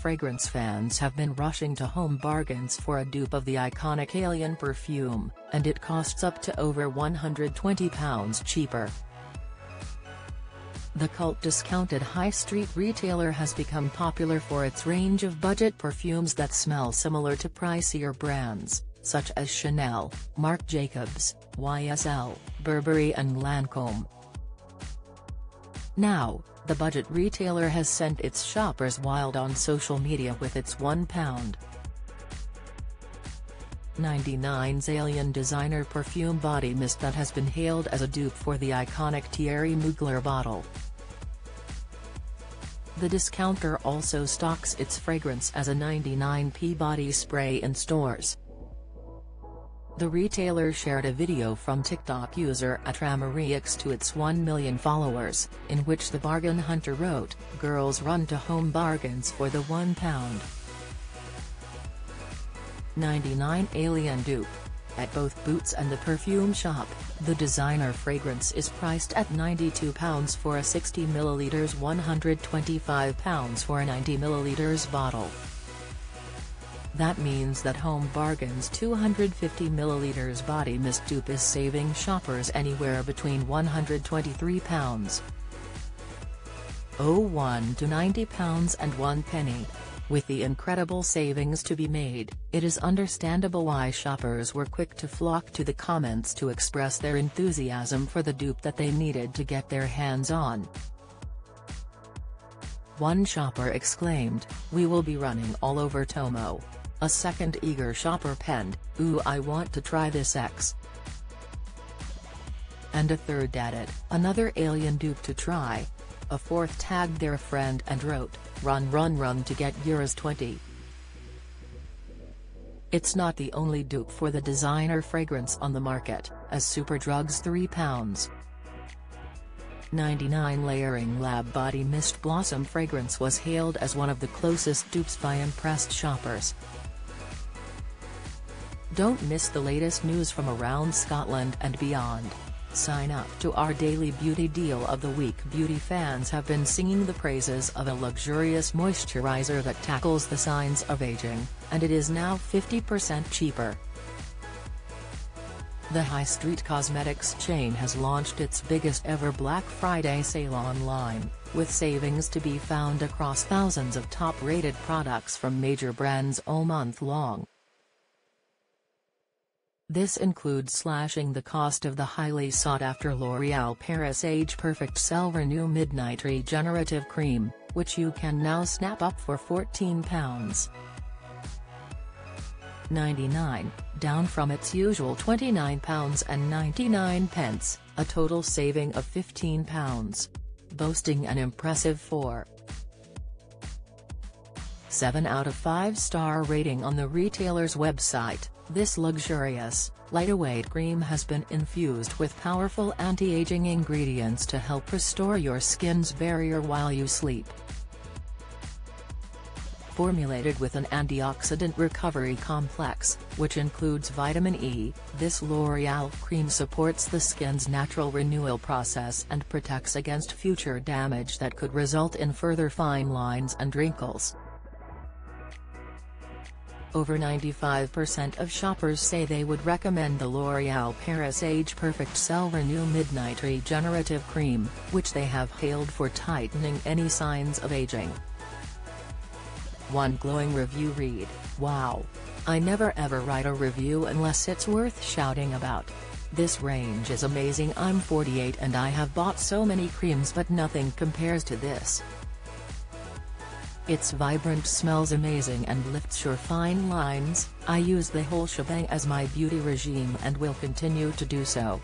fragrance fans have been rushing to Home Bargains for a dupe of the iconic Alien perfume, and it costs up to over £120 cheaper. The cult discounted high street retailer has become popular for its range of budget perfumes that smell similar to pricier brands, such as Chanel, Marc Jacobs, YSL, Burberry and Lancôme. Now, the budget retailer has sent its shoppers wild on social media with its £1.99 Alien designer perfume body mist that has been hailed as a dupe for the iconic Thierry Mugler bottle. The discounter also stocks its fragrance as a 99p body spray in stores. The retailer shared a video from TikTok user Atramarix to its 1 million followers, in which the bargain hunter wrote, "Girls run to Home Bargains for the £1.99 Alien dupe." At both Boots and The Perfume Shop, the designer fragrance is priced at £92 for a 60ml, £125 for a 90ml bottle. That means that Home Bargains' 250ml body mist dupe is saving shoppers anywhere between £123.01 to £90.01. With the incredible savings to be made, it is understandable why shoppers were quick to flock to the comments to express their enthusiasm for the dupe that they needed to get their hands on. One shopper exclaimed, "We will be running all over Tomo." A second eager shopper penned, "Ooh, I want to try this X." And a third added, "Another Alien dupe to try." A fourth tagged their friend and wrote, "Run run run to get €20. It's not the only dupe for the designer fragrance on the market, as Superdrug's £3.99 Layering Lab body mist blossom fragrance was hailed as one of the closest dupes by impressed shoppers. Don't miss the latest news from around Scotland and beyond. Sign up to our daily beauty deal of the week. Beauty fans have been singing the praises of a luxurious moisturizer that tackles the signs of aging, and it is now 50% cheaper. The high street cosmetics chain has launched its biggest ever Black Friday sale online, with savings to be found across thousands of top-rated products from major brands all month long. This includes slashing the cost of the highly sought-after L'Oreal Paris Age Perfect Cell Renew Midnight Regenerative Cream, which you can now snap up for £14.99, down from its usual £29.99, a total saving of £15, boasting an impressive 4.7 out of 5-star rating on the retailer's website. This luxurious, lightweight cream has been infused with powerful anti-aging ingredients to help restore your skin's barrier while you sleep. Formulated with an antioxidant recovery complex, which includes vitamin E, this L'Oreal cream supports the skin's natural renewal process and protects against future damage that could result in further fine lines and wrinkles. Over 95% of shoppers say they would recommend the L'Oreal Paris Age Perfect Cell Renew Midnight Regenerative Cream, which they have hailed for tightening any signs of aging. One glowing review read, "Wow! I never ever write a review unless it's worth shouting about. This range is amazing. I'm 48 and I have bought so many creams but nothing compares to this. Its vibrant smells amazing and lifts your fine lines. I use the whole shebang as my beauty regime and will continue to do so."